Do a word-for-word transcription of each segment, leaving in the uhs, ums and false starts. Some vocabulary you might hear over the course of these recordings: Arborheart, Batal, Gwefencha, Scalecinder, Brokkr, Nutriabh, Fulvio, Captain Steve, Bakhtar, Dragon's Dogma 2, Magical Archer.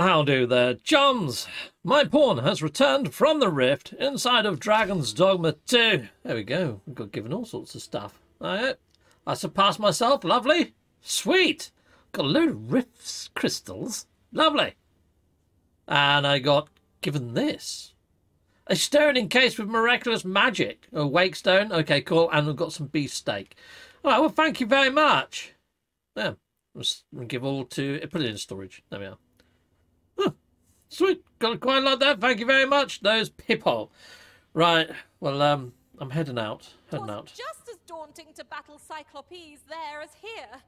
Now how do there, chums? My pawn has returned from the rift inside of Dragon's Dogma two. There we go. We got given all sorts of stuff. All right. I surpassed myself. Lovely. Sweet. Got a load of rifts crystals. Lovely. And I got given this. A stone encased with miraculous magic. A wake stone. Okay, cool. And I've got some beef steak. All right. Well, thank you very much. Yeah. Let's give all to... Put it in storage. There we are. Huh. Sweet. Got quite like that. Thank you very much. Those people. Right. Well, um, I'm heading out. Heading out. Just as daunting to battle cyclopes there as here.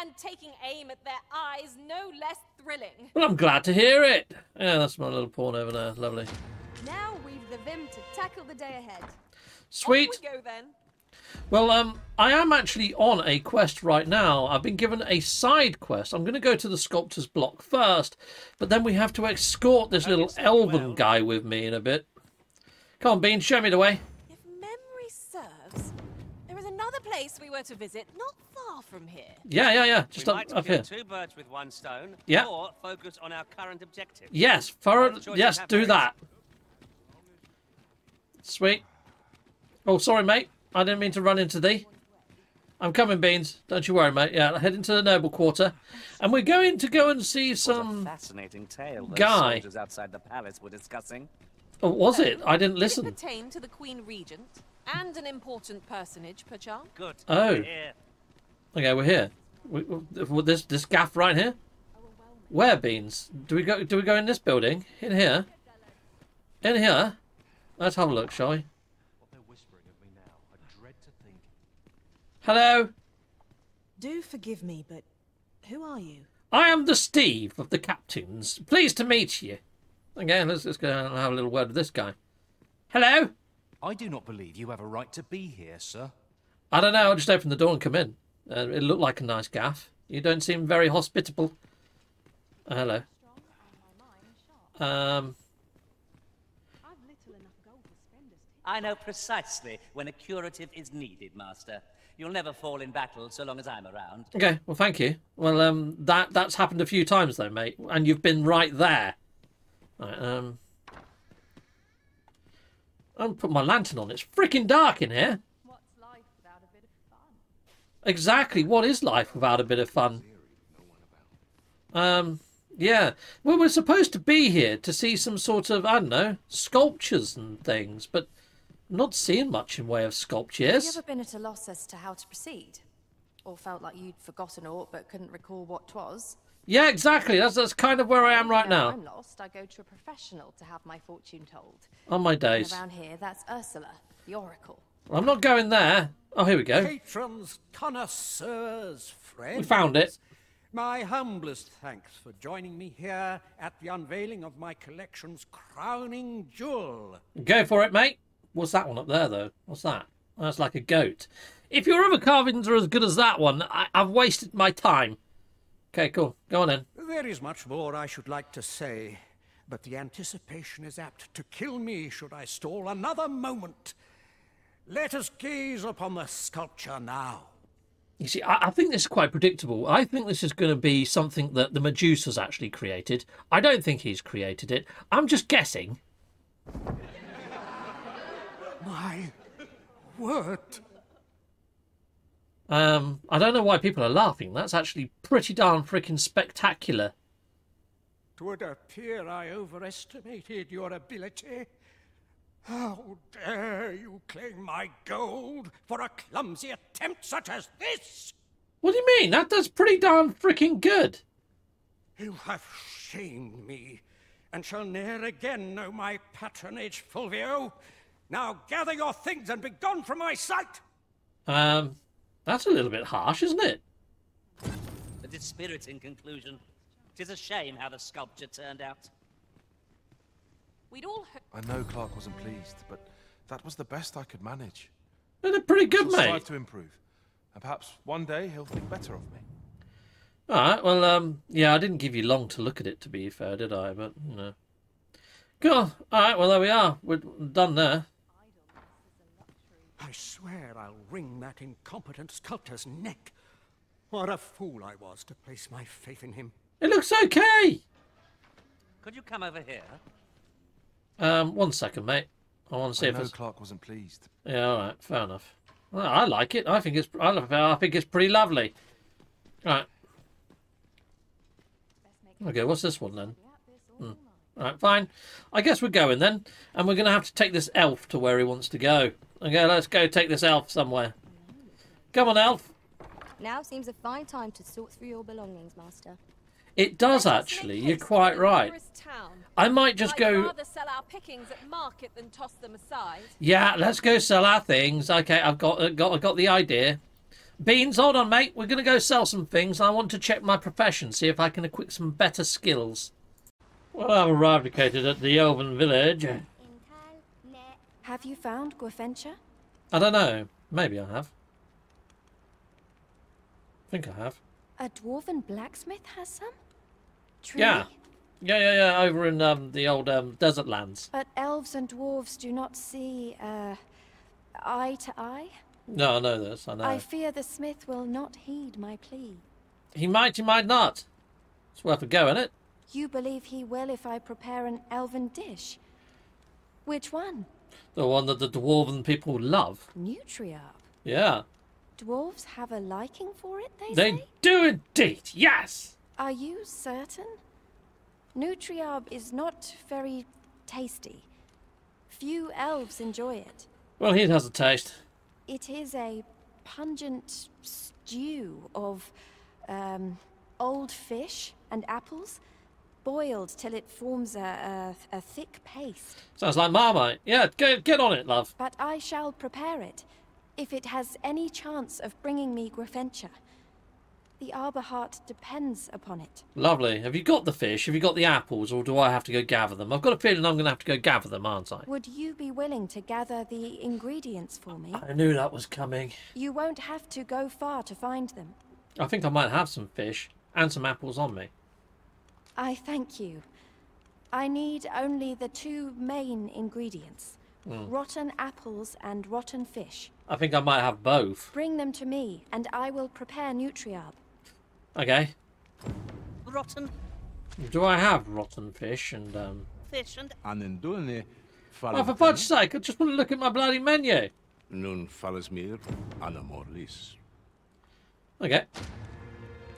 And taking aim at their eyes, no less thrilling. Well, I'm glad to hear it. Yeah, that's my little pawn over there. Lovely. Now we've the vim to tackle the day ahead. Sweet. Off we go, then. Well, um, I am actually on a quest right now. I've been given a side quest. I'm going to go to the sculptor's block first, but then we have to escort this little elven well. guy with me in a bit. Come on, Bean, show me the way. If memory serves, there is another place we were to visit not far from here. Yeah, yeah, yeah. Just we up, might up here. Two birds with one stone. Yeah. Or focus on our current objective. Yes, for, yes, do that. Sweet. Oh, sorry, mate. I didn't mean to run into thee. I'm coming, Beans. Don't you worry, mate. Yeah, I'll head into the noble quarter. And we're going to go and see some what a fascinating tale those guy. Outside the palace were discussing. Oh, was it? I didn't listen. Did it pertain to the Queen Regent and an important personage, perchance? Good. Oh. We're here. Okay, we're here. We, we, this this gaff right here? Where, Beans? Do we go do we go in this building? In here? In here? Let's have a look, shall we? Hello. Do forgive me, but who are you? I am the Steve of the Captains. Pleased to meet you. Again, let's just go and have a little word with this guy. Hello. I do not believe you have a right to be here, sir. I don't know. I'll just open the door and come in. Uh, it looked like a nice gaff. You don't seem very hospitable. Uh, hello. Um. I know precisely when a curative is needed, Master. You'll never fall in battle so long as I'm around. Okay, well, thank you. Well, um, that that's happened a few times, though, mate. And you've been right there. All right, um... I'm putting my lantern on. It's freaking dark in here. What's life without a bit of fun? Exactly. What is life without a bit of fun? Um, yeah. Well, we're supposed to be here to see some sort of, I don't know, sculptures and things, but... not seeing much in way of sculptures. Have you ever been at a loss as to how to proceed? Or felt like you'd forgotten aught but couldn't recall what 'twas? Yeah, exactly. That's that's kind of where I am right now. I'm lost. I go to a professional to have my fortune told. On my days. And around here, that's Ursula, the Oracle. Well, I'm not going there. Oh, here we go. Patrons, connoisseurs, friends. We found it. My humblest thanks for joining me here at the unveiling of my collection's crowning jewel. Go for it, mate. What's that one up there, though? What's that? That's like a goat. If your other carvings are as good as that one, I I've wasted my time. Okay, cool. Go on, then. There is much more I should like to say, but the anticipation is apt to kill me should I stall another moment. Let us gaze upon the sculpture now. You see, I, I think this is quite predictable. I think this is going to be something that the Medusa's actually created. I don't think he's created it. I'm just guessing. My word. Um, I don't know why people are laughing. That's actually pretty darn freaking spectacular. It would appear I overestimated your ability. How dare you claim my gold for a clumsy attempt such as this? What do you mean? That does pretty darn freaking good. You have shamed me and shall ne'er again know my patronage, Fulvio. Now gather your things and be gone from my sight. Um, that's a little bit harsh, isn't it? A dispiriting conclusion. Tis a shame how the sculpture turned out. We'd all. I know Clark wasn't pleased, but that was the best I could manage. They're pretty good, mate. Strive to improve, and perhaps one day he'll think better of me. All right. Well, um, yeah, I didn't give you long to look at it, to be fair, did I? But you know. Cool. All right. Well, there we are. We're done there. I swear I'll wring that incompetent sculptor's neck. What a fool I was to place my faith in him. It looks okay. Could you come over here? Um, one second, mate. I want to see I if know Clark wasn't pleased. Yeah, all right, fair enough. Well, I like it. I think it's. I love it. I think it's pretty lovely. All right. Okay, what's this one then? Hmm. All right, fine. I guess we're going then, and we're going to have to take this elf to where he wants to go. Okay, let's go take this elf somewhere. Come on, elf. Now seems a fine time to sort through your belongings, master. It does actually. You're quite right. I might just go. I'd rather sell our pickings at market than toss them aside. Yeah, let's go sell our things. Okay, I've got, I've got, I've got the idea. Beans, hold on, mate. We're gonna go sell some things. I want to check my profession, see if I can equip some better skills. Well, I've arrived at the Elven village. Have you found Gwefencha? I don't know. Maybe I have. I think I have. A dwarven blacksmith has some. Truly? Yeah, yeah, yeah, yeah. Over in um, the old um, desert lands. But elves and dwarves do not see uh, eye to eye. No, I know this. I know. I fear the smith will not heed my plea. He might, he might not. It's worth a go, isn't it? You believe he will if I prepare an elven dish. Which one? The one that the dwarven people love. Nutriabh. Yeah. Dwarves have a liking for it, they, they say? They do indeed, yes! Are you certain? Nutriabh is not very tasty. Few elves enjoy it. Well, he has a taste. It is a pungent stew of um, old fish and apples, boiled till it forms a, a, a thick paste. Sounds like Marmite. Yeah, get, get on it, love. But I shall prepare it. If it has any chance of bringing me Gwefencha, the Arborheart depends upon it. Lovely. Have you got the fish? Have you got the apples? Or do I have to go gather them? I've got a feeling I'm going to have to go gather them, aren't I? Would you be willing to gather the ingredients for me? I knew that was coming. You won't have to go far to find them. I think I might have some fish and some apples on me. I thank you. I need only the two main ingredients. Mm. Rotten apples and rotten fish. I think I might have both. Bring them to me, and I will prepare Nutriabh. Okay. Rotten. Do I have rotten fish and um? Fish and. And then doing the. Oh, for fudge's sake! I just want to look at my bloody menu. Nun fallas mir ana morlis. Okay.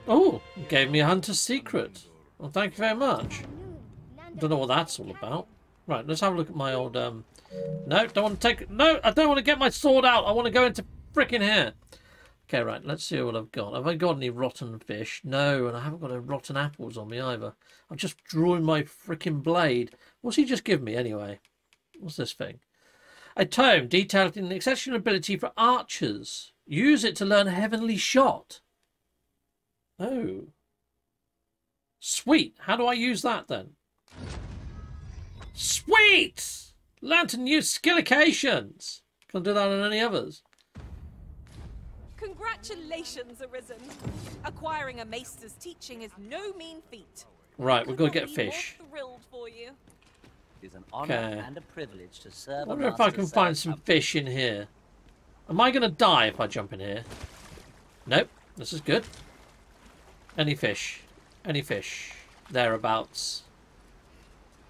Oh, gave me a hunter's secret. Well, thank you very much. Don't know what that's all about. Right, let's have a look at my old um. No, don't want to take. No, I don't want to get my sword out. I want to go into freaking here. Okay, right. Let's see what I've got. Have I got any rotten fish? No, and I haven't got any rotten apples on me either. I've just drawn my freaking blade. What's he just give me anyway? What's this thing? A tome detailing an exceptional ability for archers. Use it to learn heavenly shot. Oh, sweet. How do I use that then? Sweet. Learn to new Scalications! Can't do that on any others. Congratulations, Arisen. Acquiring a Maester's teaching is no mean feat. Right, we've got to get a fish. It's an honor and a privilege to serve. I wonder if I can find some fish in here. Am I going to die if I jump in here? Nope, this is good. Any fish? Any fish? Thereabouts.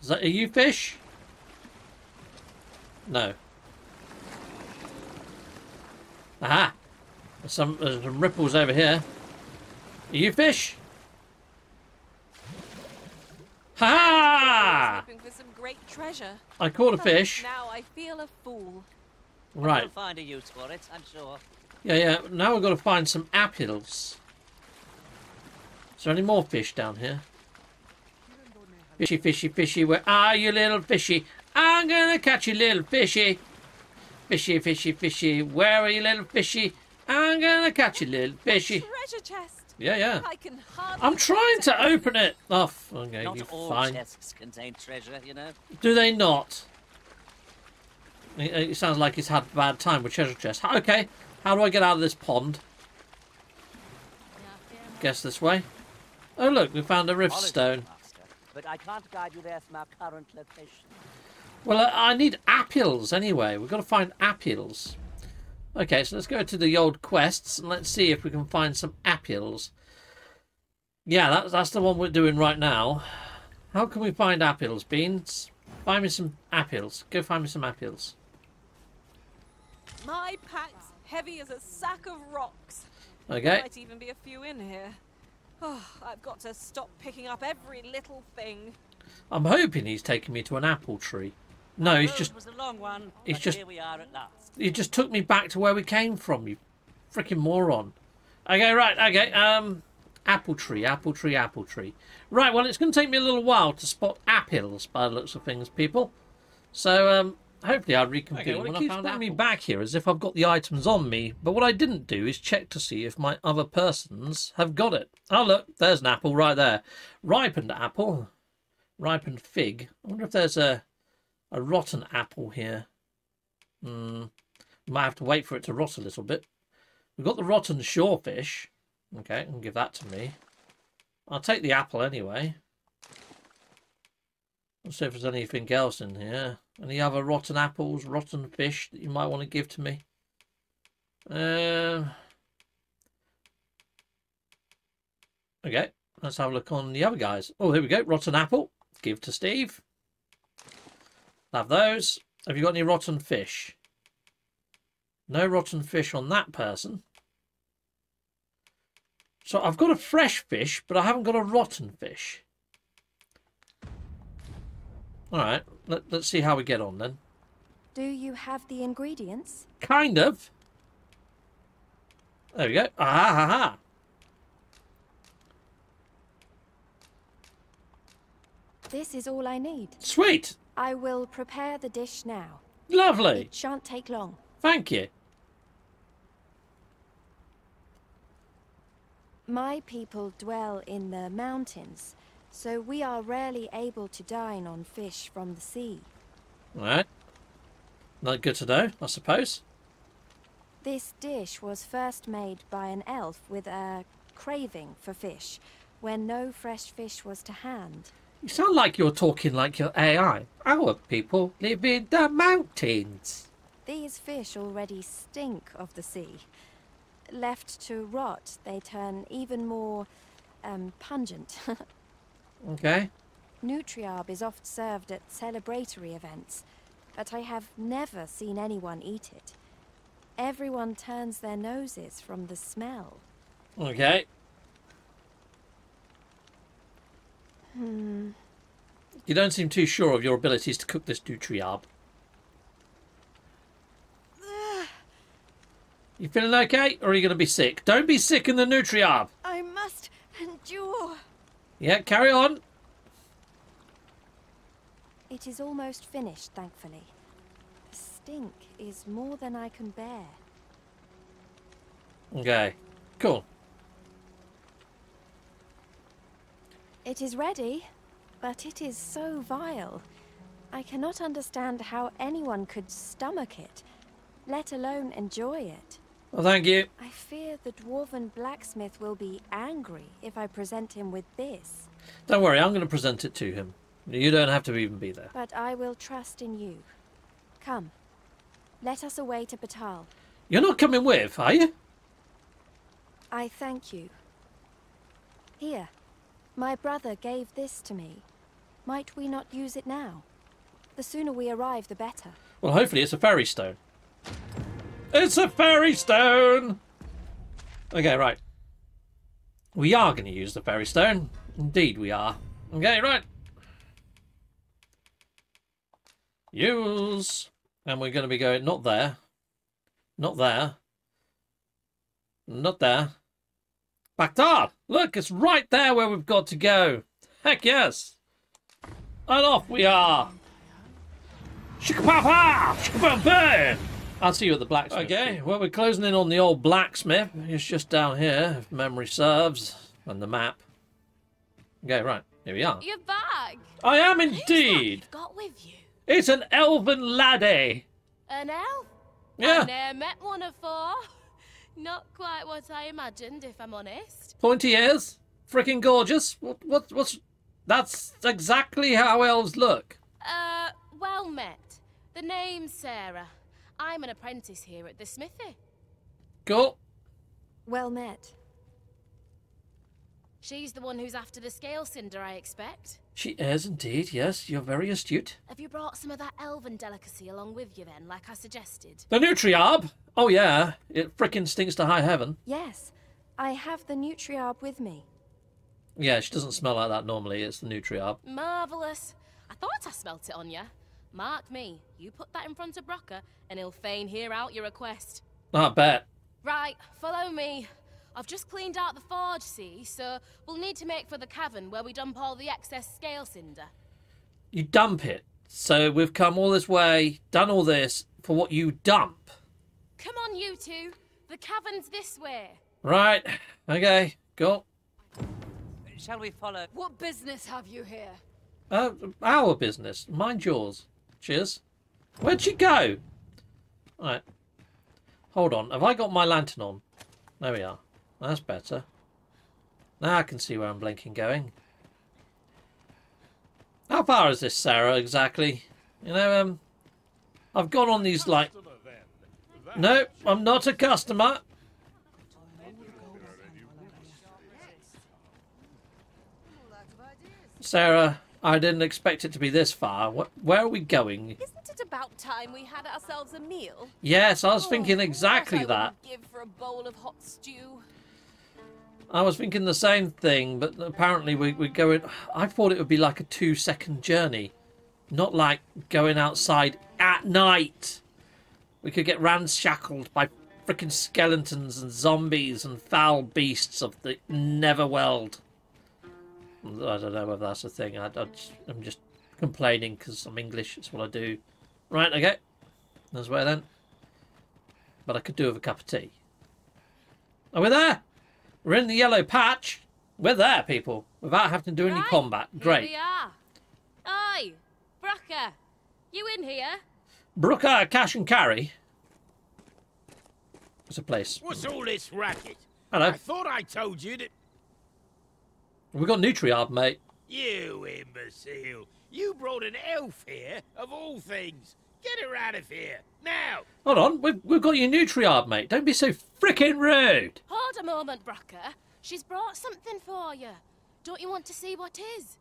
Is that, are you fish? No. Aha! There's some, there's some ripples over here. Are you fish? Ha! -ha! I was hoping for some great treasure. I caught a fish. Now I feel a fool. Right. We'll find a use for it, I'm sure. Yeah, yeah. Now we've got to find some apples. Is there any more fish down here? Fishy, fishy, fishy. Where are you, little fishy? I'm gonna catch you, little fishy. Fishy, fishy, fishy. Where are you, little fishy? I'm gonna catch you, little fishy. Treasure chest. Yeah, yeah. I can I'm trying to open it. Oh, okay, not you all fine. Chests contain treasure, you know. Do they not? It, it sounds like he's had a bad time with treasure chests. Okay, how do I get out of this pond? Guess this way. Oh, look, we found a rift stone. But I can't guide you there from our current location. Well, I need apples anyway. We've got to find apples. Okay, so let's go to the old quests and let's see if we can find some apples. Yeah, that's, that's the one we're doing right now. How can we find apples, Beans? Find me some apples. Go find me some apples. My pack's heavy as a sack of rocks. Okay. There might even be a few in here. Oh, I've got to stop picking up every little thing. I'm hoping he's taking me to an apple tree. No, he's just... It was a long one, he's just... Here we are at last. He just took me back to where we came from, you freaking moron. Okay, right, okay. Um, apple tree, apple tree, apple tree. Right, well, it's going to take me a little while to spot apples by the looks of things, people. So, um... hopefully I'll reconvene. Okay, well, when it keeps I found bringing me back here as if I've got the items on me, but what I didn't do is check to see if my other persons have got it. Oh, look, there's an apple right there. Ripened apple. Ripened fig. I wonder if there's a, a rotten apple here. Hmm. Might have to wait for it to rot a little bit. We've got the rotten shorefish. Okay, I can give that to me. I'll take the apple anyway. Let's see if there's anything else in here. Any other rotten apples, rotten fish that you might want to give to me? Uh, okay, let's have a look on the other guys. Oh, here we go. Rotten apple. Give to Steve. Have those. Have you got any rotten fish? No rotten fish on that person. So I've got a fresh fish, but I haven't got a rotten fish. All right, let, let's see how we get on then. Do you have the ingredients? Kind of. There we go. Ah ha ha. This is all I need. Sweet. I will prepare the dish now. Lovely. It shan't take long. Thank you. My people dwell in the mountains. So we are rarely able to dine on fish from the sea. Right. Not good to know, I suppose. This dish was first made by an elf with a craving for fish, when no fresh fish was to hand. You sound like you're talking like your A I. Our people live in the mountains. These fish already stink of the sea. Left to rot, they turn even more um, pungent. Okay. Nutriabh is oft served at celebratory events, but I have never seen anyone eat it. Everyone turns their noses from the smell. Okay. Hmm. You don't seem too sure of your abilities to cook this Nutriabh. You feeling okay, or are you going to be sick? Don't be sick in the Nutriabh. I must endure. Yeah, carry on. It is almost finished, thankfully. The stink is more than I can bear. Okay, cool. It is ready, but it is so vile. I cannot understand how anyone could stomach it, let alone enjoy it. Well, thank you. I fear the dwarven blacksmith will be angry if I present him with this. Don't worry, I'm going to present it to him. You don't have to even be there. But I will trust in you. Come, let us away to Batal. You're not coming with, are you? I thank you. Here, my brother gave this to me. Might we not use it now? The sooner we arrive, the better. Well, hopefully it's a fairy stone. It's a fairy stone! Okay, right. We are going to use the fairy stone. Indeed we are. Okay, right. Use. And we're going to be going, not there. Not there. Not there. Bakhtar! Look, it's right there where we've got to go. Heck yes! And off we are! Shikapapa! Shikapapa! I'll see you at the blacksmith. Okay, well, we're closing in on the old blacksmith. It's just down here, if memory serves, and the map. Okay, right, here we are. You're back. I am indeed. Who's that you've got with you? It's an elven laddie. An elf? Yeah. I've never met one afore. Not quite what I imagined, if I'm honest. Pointy ears, freaking gorgeous. What? What? What's? That's exactly how elves look. Uh, well met. The name's Sarah. I'm an apprentice here at the smithy. Cool. Well met. She's the one who's after the Scalecinder, I expect. She is indeed, yes. You're very astute. Have you brought some of that elven delicacy along with you then, like I suggested? The Nutriabh? Oh yeah, it frickin' stinks to high heaven. Yes, I have the Nutriabh with me. Yeah, she doesn't smell like that normally, it's the Nutriabh. Marvellous. I thought I smelt it on you. Mark me, you put that in front of Brokkr and he'll fain hear out your request. I bet. Right, follow me. I've just cleaned out the forge, see, so we'll need to make for the cavern where we dump all the excess Scalecinder. You dump it? So we've come all this way, done all this, for what you dump? Come on, you two. The cavern's this way. Right. Okay, go. Shall we follow? What business have you here? Uh, our business. Mind yours. Cheers. Where'd she go? All right. Hold on. Have I got my lantern on? There we are. That's better. Now I can see where I'm blinking going. How far is this, Sarah, exactly? You know, um, I've gone on these like... No, I'm not a customer. Sarah, I didn't expect it to be this far. Where are we going? Isn't it about time we had ourselves a meal? Yes, I was oh, thinking exactly that. Give for a bowl of hot stew. I was thinking the same thing, but apparently we, we're going... I thought it would be like a two-second journey. Not like going outside at night. We could get ramshackled by frickin' skeletons and zombies and foul beasts of the Neverworld. I don't know whether that's a thing. I, I just, I'm just complaining because I'm English. It's what I do. Right, okay. That's where then. But I could do with a cup of tea. Oh, we're there. We're in the yellow patch. We're there, people, without having to do any right. combat. Great. Here we are. Oi, Brokkr, you in here? Brokkr Cash and Carry. It's a place. What's all this racket? Hello. I thought I told you that... We got Nutriabh, mate. You imbecile. You brought an elf here, of all things. Get her out of here, now. Hold on, we've, we've got your Nutriabh, mate. Don't be so frickin' rude. Hold a moment, Brokkr. She's brought something for you. Don't you want to see what is?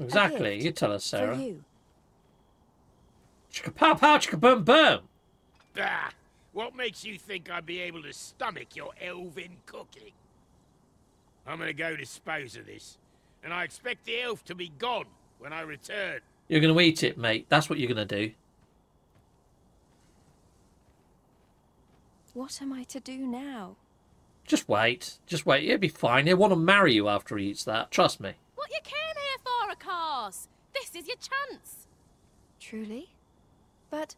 Exactly. You tell us, Sarah. For you. Chicka-pow-pow, chicka-boom-boom. Bah. What makes you think I'd be able to stomach your elven cooking? I'm going to go dispose of this, and I expect the elf to be gone when I return. You're going to eat it, mate. That's what you're going to do. What am I to do now? Just wait. Just wait. It'll be fine. He'll want to marry you after he eats that. Trust me. What you came here for, of course. This is your chance. Truly? But...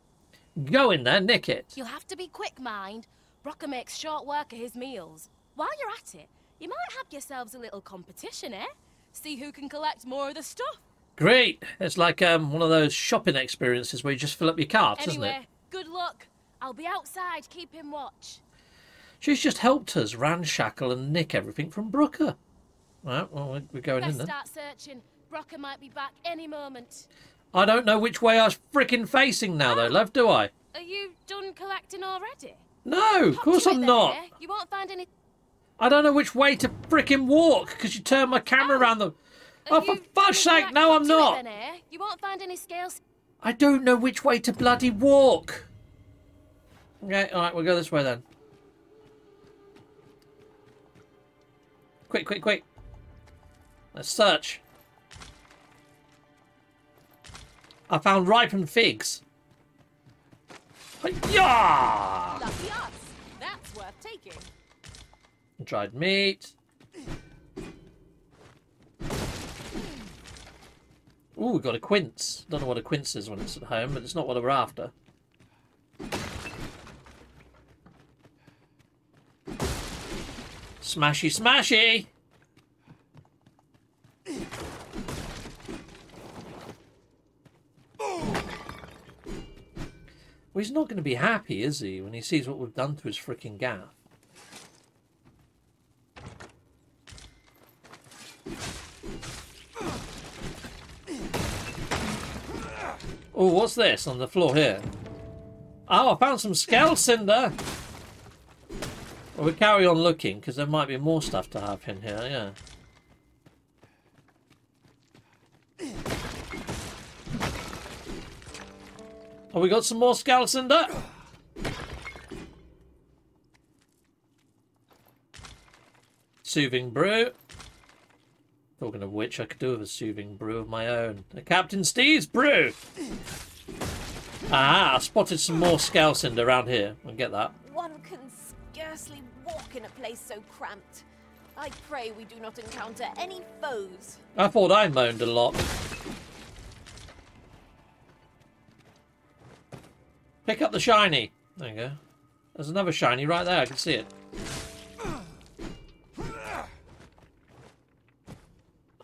Go in there, nick it. You'll have to be quick, mind. Brokkr makes short work of his meals. While you're at it, you might have yourselves a little competition, eh? See who can collect more of the stuff. Great. It's like um, one of those shopping experiences where you just fill up your carts, anyway, isn't it? Good luck. I'll be outside keeping watch. She's just helped us ramshackle and nick everything from Brokkr. Right, well, we're going Best in then. Start searching. Brokkr might be back any moment. I don't know which way I'm frickin' facing now, oh. though, love, do I? Are you done collecting already? No, of course I'm not. There. You won't find any... I don't know which way to frickin' walk because you turned my camera oh. around the... Oh, for fudge's sake, no, I'm not. Then, eh? You won't find any scales. I don't know which way to bloody walk. Okay, all right, we'll go this way then. Quick, quick, quick. Let's search. I found ripened figs. Hi-yah! Lucky us. That's worth taking. Dried meat. Ooh, we've got a quince. Don't know what a quince is when it's at home, but it's not what we're after. Smashy, smashy! Well, he's not going to be happy, is he, when he sees what we've done to his freaking gaff? Oh, what's this on the floor here? Oh, I found some Scalecinder. We'll carry on looking, because there might be more stuff to have in here, yeah. Have we got some more Scalecinder? Soothing brew. Talking of which, I could do with a soothing brew of my own. A Captain Steve's brew! Ah, I spotted some more Scalecinder around here. I'll get that. One can scarcely walk in a place so cramped. I pray we do not encounter any foes. I thought I moaned a lot. Pick up the shiny. There you go. There's another shiny right there. I can see it.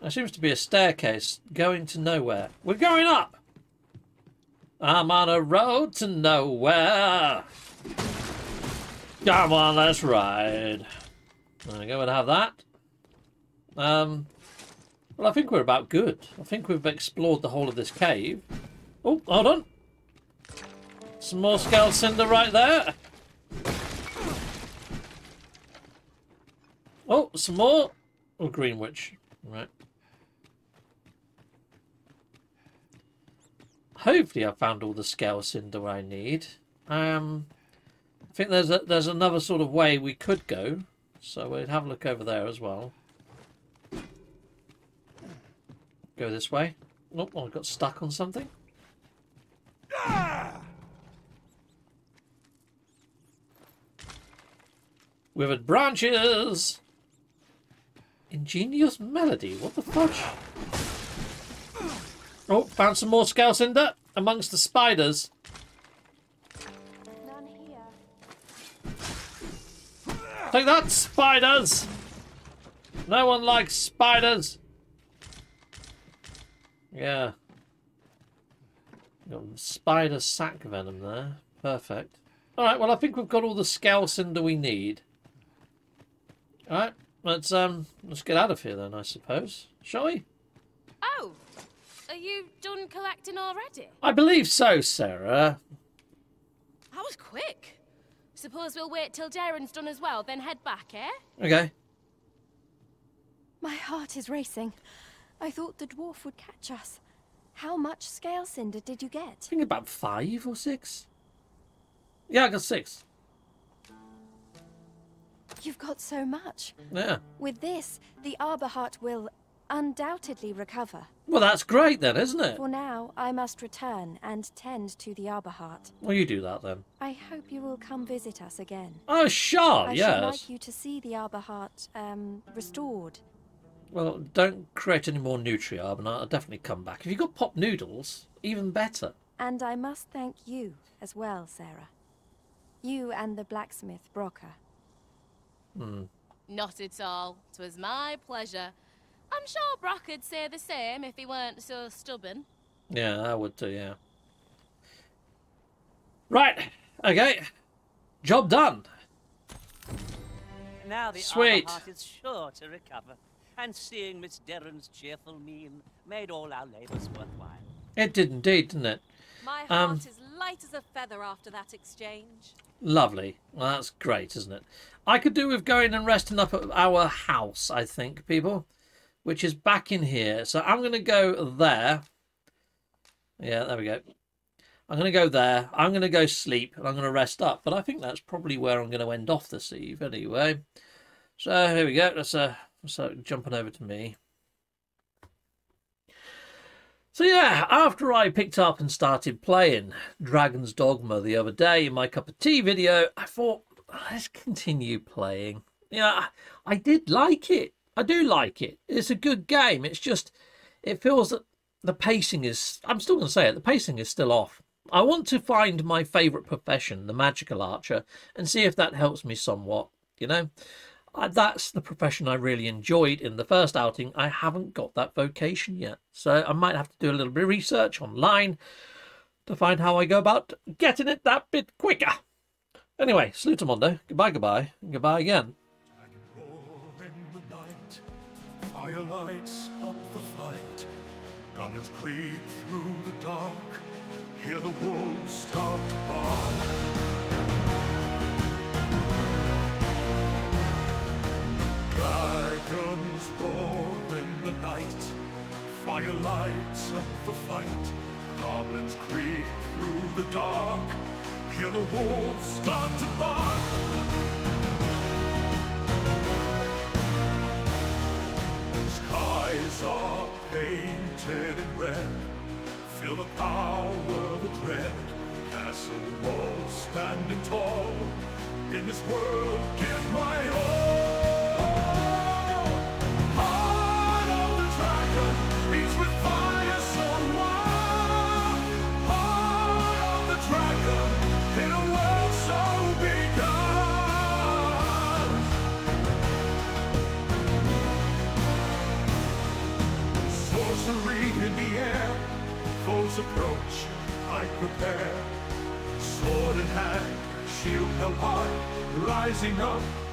There seems to be a staircase going to nowhere. We're going up. I'm on a road to nowhere. Come on, let's ride. There we go. We'll have that. Um. Well, I think we're about good. I think we've explored the whole of this cave. Oh, hold on. Some more Scalecinder right there. Oh, some more. Oh, Greenwich. Right. Hopefully I found all the Scalecinder I need. Um, I think there's a, there's another sort of way we could go. So we'll have a look over there as well. Go this way. Oh, I got stuck on something. Ah! Withered branches! Ingenious melody, what the fudge? Oh, found some more Scalecinder amongst the spiders. None here. Take that, spiders! No one likes spiders. Yeah. Got spider sack venom there. Perfect. Alright, well I think we've got all the Scalecinder we need. All right, let's um, let's get out of here then, I suppose. Shall we? Oh, are you done collecting already? I believe so, Sarah. That was quick. Suppose we'll wait till Darren's done as well, then head back, eh? Okay. My heart is racing. I thought the dwarf would catch us. How much Scalecinder did you get? I think about five or six. Yeah, I got six. You've got so much. Yeah. With this, the Arborheart will undoubtedly recover. Well, that's great then, isn't it? For now, I must return and tend to the Arborheart. Well, you do that then. I hope you will come visit us again. Oh, sure, I yes. I would like you to see the Arborheart um, restored. Well, don't create any more Nutriabh, and I'll definitely come back. If you've got pop noodles, even better. And I must thank you as well, Sarah. You and the blacksmith, Brokkr. Hmm. Not at all. 'Twas my pleasure. I'm sure Brocker'd say the same if he weren't so stubborn. Yeah, I would too, yeah. Right. Okay. Job done. Now the Sweet. Arborheart is sure to recover, and seeing Miss Derren's cheerful meme made all our labours worthwhile. It did indeed, didn't it? My heart um, is light as a feather after that exchange. Lovely. Well, that's great, isn't it? I could do with going and resting up at our house, I think, people, which is back in here. So I'm going to go there. Yeah, there we go. I'm going to go there. I'm going to go sleep, and I'm going to rest up. But I think that's probably where I'm going to end off this eve anyway. So here we go. That's a, that's a jumping over to me. So yeah, after I picked up and started playing Dragon's Dogma the other day in my cup of tea video, I thought, let's continue playing. Yeah, I did like it. I do like it. It's a good game. It's just, it feels that the pacing is, I'm still going to say it, the pacing is still off. I want to find my favourite profession, the Magical Archer, and see if that helps me somewhat, you know. That's the profession I really enjoyed in the first outing. I haven't got that vocation yet, so I might have to do a little bit of research online to find how I go about getting it that bit quicker. Anyway, Salutamondo, goodbye, goodbye, and goodbye again. I can roar in the night, fire lights up the flight, gunners creep through the dark, hear the wolves start to bark. the night, fire lights up the fight. Goblins creep through the dark, hear the wolves start to bark. Skies are painted in red, feel the power of dread. Castle walls standing tall, in this world give my all. Approach, I prepare. Sword in hand, shield held high, rising up.